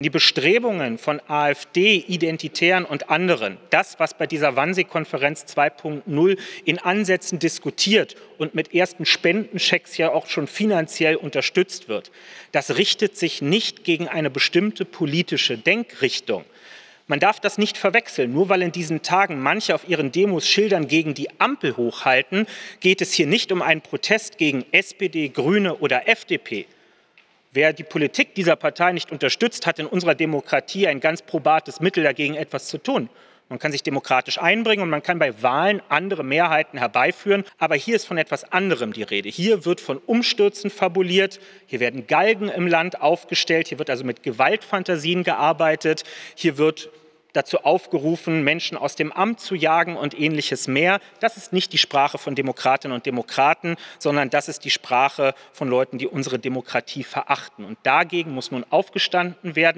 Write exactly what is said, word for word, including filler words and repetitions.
Die Bestrebungen von AfD, Identitären und anderen, das, was bei dieser Wannsee-Konferenz zwei Punkt null in Ansätzen diskutiert und mit ersten Spendenchecks ja auch schon finanziell unterstützt wird, das richtet sich nicht gegen eine bestimmte politische Denkrichtung. Man darf das nicht verwechseln. Nur weil in diesen Tagen manche auf ihren Demos Schildern gegen die Ampel hochhalten, geht es hier nicht um einen Protest gegen S P D, Grüne oder F D P. Wer die Politik dieser Partei nicht unterstützt, hat in unserer Demokratie ein ganz probates Mittel dagegen, etwas zu tun. Man kann sich demokratisch einbringen und man kann bei Wahlen andere Mehrheiten herbeiführen. Aber hier ist von etwas anderem die Rede. Hier wird von Umstürzen fabuliert, hier werden Galgen im Land aufgestellt, hier wird also mit Gewaltfantasien gearbeitet, hier wird dazu aufgerufen, Menschen aus dem Amt zu jagen und ähnliches mehr. Das ist nicht die Sprache von Demokratinnen und Demokraten, sondern das ist die Sprache von Leuten, die unsere Demokratie verachten. Und dagegen muss nun aufgestanden werden.